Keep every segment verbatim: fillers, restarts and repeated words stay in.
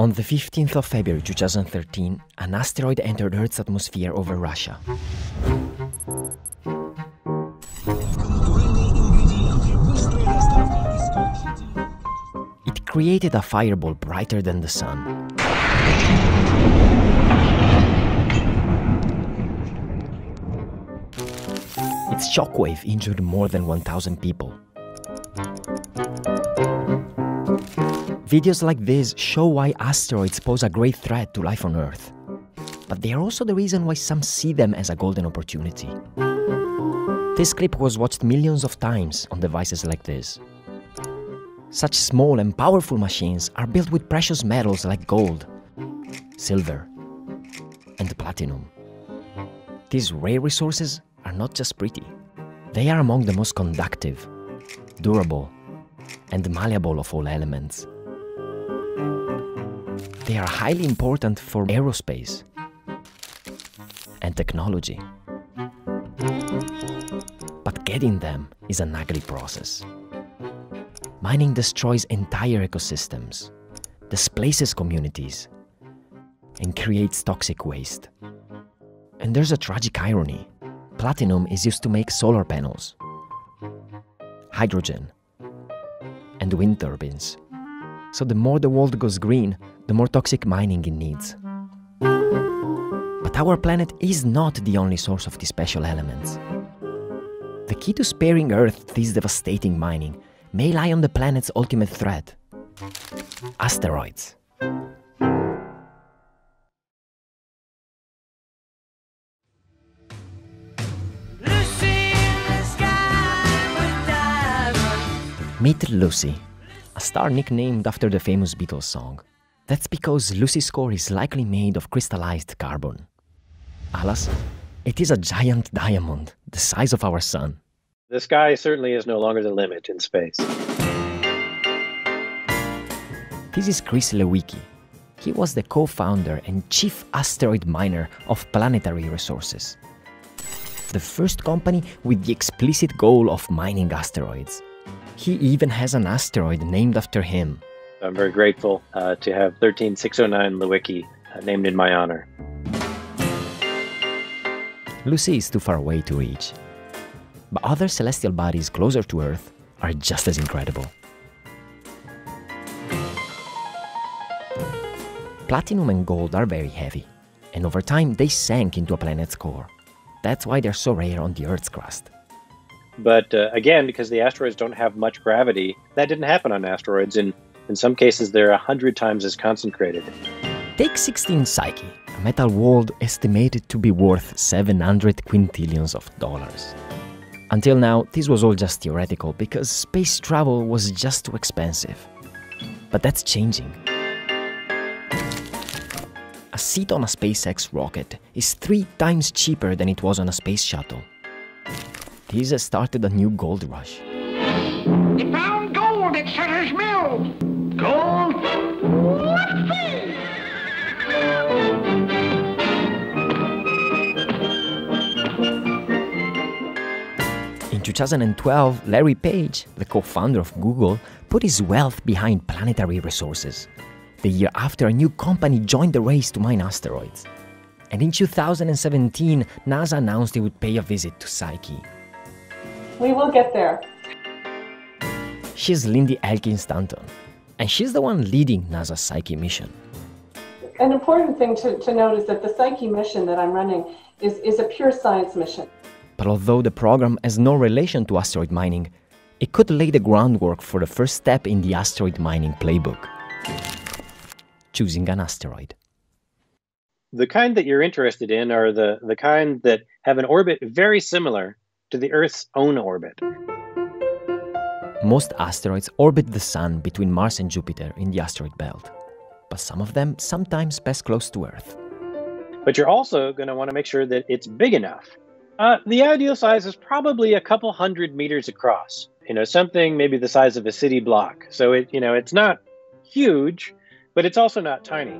On the fifteenth of February two thousand thirteen, an asteroid entered Earth's atmosphere over Russia. It created a fireball brighter than the sun. Its shockwave injured more than one thousand people. Videos like this show why asteroids pose a great threat to life on Earth. But they are also the reason why some see them as a golden opportunity. This clip was watched millions of times on devices like this. Such small and powerful machines are built with precious metals like gold, silver, and platinum. These rare resources are not just pretty. They are among the most conductive, durable, and malleable of all elements. They are highly important for aerospace and technology. But getting them is an ugly process. Mining destroys entire ecosystems, displaces communities, and creates toxic waste. And there's a tragic irony. Platinum is used to make solar panels, hydrogen, and wind turbines. So the more the world goes green, the more toxic mining it needs. But our planet is not the only source of these special elements. The key to sparing Earth this devastating mining may lie on the planet's ultimate threat: asteroids. Lucy in the sky with diamonds. Meet Lucy, a star nicknamed after the famous Beatles song. That's because Lucy's core is likely made of crystallized carbon. Alas, it is a giant diamond, the size of our sun. The sky certainly is no longer the limit in space. This is Chris Lewicki. He was the co-founder and chief asteroid miner of Planetary Resources, the first company with the explicit goal of mining asteroids. He even has an asteroid named after him. I'm very grateful uh, to have one three six oh nine Lewicki uh, named in my honor. Lucy is too far away to reach, but other celestial bodies closer to Earth are just as incredible. Platinum and gold are very heavy, and over time they sank into a planet's core. That's why they're so rare on the Earth's crust. But uh, again, because the asteroids don't have much gravity, that didn't happen on asteroids. In, in some cases, they're a hundred times as concentrated. Take sixteen Psyche, a metal world estimated to be worth seven hundred quintillions of dollars. Until now, this was all just theoretical, because space travel was just too expensive. But that's changing. A seat on a SpaceX rocket is three times cheaper than it was on a space shuttle. This has started a new gold rush. They found gold at Sutter's Mill! Gold? Whoopsie! In two thousand twelve, Larry Page, the co-founder of Google, put his wealth behind Planetary Resources. The year after, a new company joined the race to mine asteroids. And in two thousand seventeen, NASA announced it would pay a visit to Psyche. We will get there. She's Lindy Elkins-Tanton, and she's the one leading NASA's Psyche mission. An important thing to, to note is that the Psyche mission that I'm running is, is a pure science mission. But although the program has no relation to asteroid mining, it could lay the groundwork for the first step in the asteroid mining playbook: choosing an asteroid. The kind that you're interested in are the, the kind that have an orbit very similar to the Earth's own orbit. Most asteroids orbit the Sun between Mars and Jupiter in the asteroid belt, but some of them sometimes pass close to Earth. But you're also going to want to make sure that it's big enough. Uh, the ideal size is probably a couple hundred meters across, you know, something maybe the size of a city block. So it, you know, it's not huge, but it's also not tiny.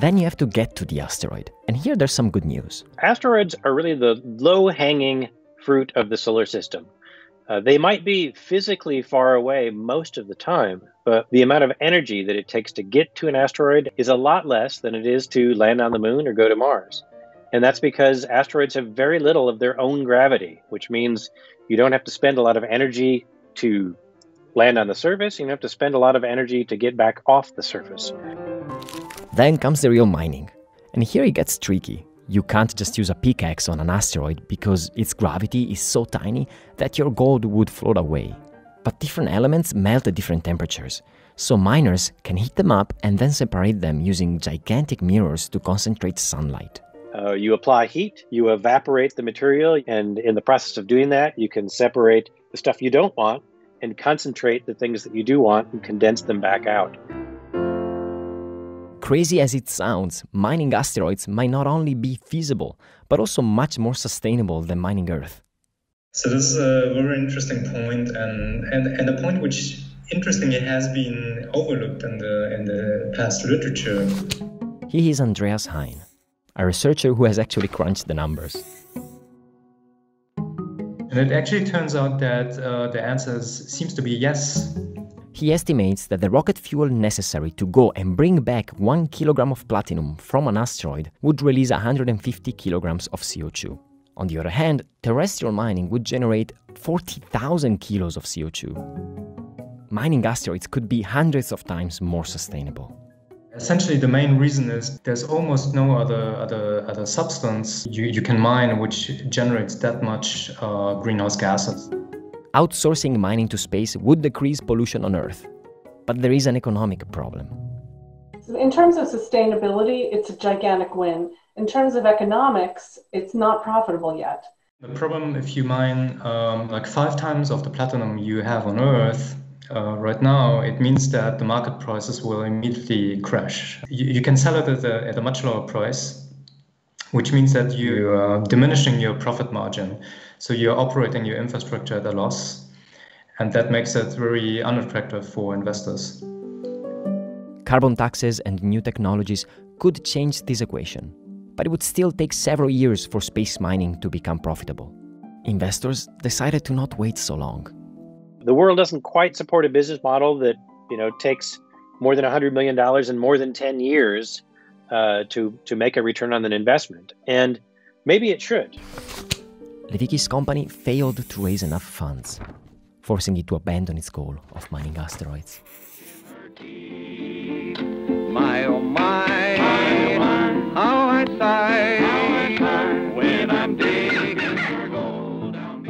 Then you have to get to the asteroid, and here there's some good news. Asteroids are really the low-hanging fruit of the solar system. Uh, they might be physically far away most of the time, but the amount of energy that it takes to get to an asteroid is a lot less than it is to land on the moon or go to Mars. And that's because asteroids have very little of their own gravity, which means you don't have to spend a lot of energy to land on the surface. You don't have to spend a lot of energy to get back off the surface. Then comes the real mining. And here it gets tricky. You can't just use a pickaxe on an asteroid because its gravity is so tiny that your gold would float away. But different elements melt at different temperatures, so miners can heat them up and then separate them using gigantic mirrors to concentrate sunlight. Uh, you apply heat, you evaporate the material, and in the process of doing that, you can separate the stuff you don't want and concentrate the things that you do want and condense them back out. Crazy as it sounds, mining asteroids might not only be feasible, but also much more sustainable than mining Earth. So this is a very interesting point, and, and, and a point which, interestingly, has been overlooked in the, in the past literature. He is Andreas Hein, a researcher who has actually crunched the numbers. And it actually turns out that uh, the answer seems to be yes. He estimates that the rocket fuel necessary to go and bring back one kilogram of platinum from an asteroid would release one hundred fifty kilograms of C O two. On the other hand, terrestrial mining would generate forty thousand kilos of C O two. Mining asteroids could be hundreds of times more sustainable. Essentially, the main reason is there's almost no other other, other substance you, you can mine which generates that much uh, greenhouse gases. Outsourcing mining to space would decrease pollution on Earth. But there is an economic problem. In terms of sustainability, it's a gigantic win. In terms of economics, it's not profitable yet. The problem, if you mine um, like five times of the platinum you have on Earth uh, right now, it means that the market prices will immediately crash. You, you can sell it at a, at a much lower price, which means that you are diminishing your profit margin. So you're operating your infrastructure at a loss, and that makes it very unattractive for investors. Carbon taxes and new technologies could change this equation, but it would still take several years for space mining to become profitable. Investors decided to not wait so long. The world doesn't quite support a business model that, you know, takes more than one hundred million dollars and more than ten years uh, to, to make a return on an investment. And maybe it should. Lewicki's company failed to raise enough funds, forcing it to abandon its goal of mining asteroids. My oh my, how I sigh when I'm digging for gold down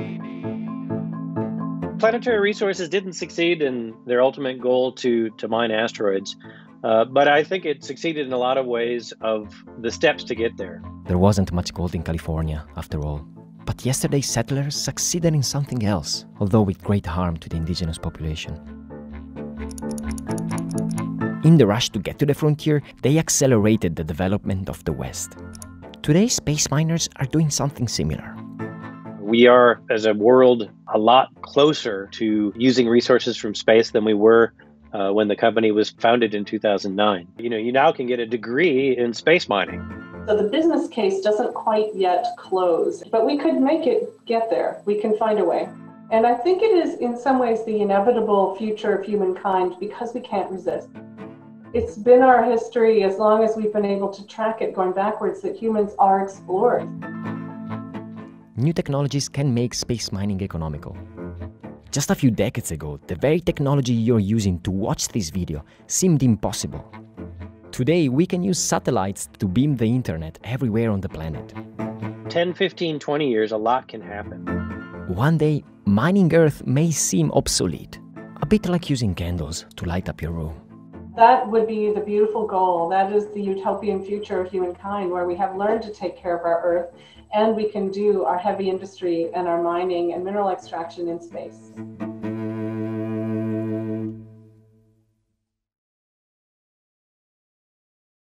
beneath. Planetary Resources didn't succeed in their ultimate goal to, to mine asteroids, uh, but I think it succeeded in a lot of ways of the steps to get there. There wasn't much gold in California, after all. But yesterday's settlers succeeded in something else, although with great harm to the indigenous population. In the rush to get to the frontier, they accelerated the development of the West. Today, space miners are doing something similar. We are, as a world, a lot closer to using resources from space than we were uh, when the company was founded in two thousand nine. You know, you now can get a degree in space mining. So the business case doesn't quite yet close, but we could make it get there. We can find a way. And I think it is in some ways the inevitable future of humankind because we can't resist. It's been our history, as long as we've been able to track it going backwards, that humans are explorers. New technologies can make space mining economical. Just a few decades ago, the very technology you're using to watch this video seemed impossible. Today, we can use satellites to beam the internet everywhere on the planet. ten, fifteen, twenty years, a lot can happen. One day, mining Earth may seem obsolete, a bit like using candles to light up your room. That would be the beautiful goal. That is the utopian future of humankind, where we have learned to take care of our Earth, and we can do our heavy industry and our mining and mineral extraction in space.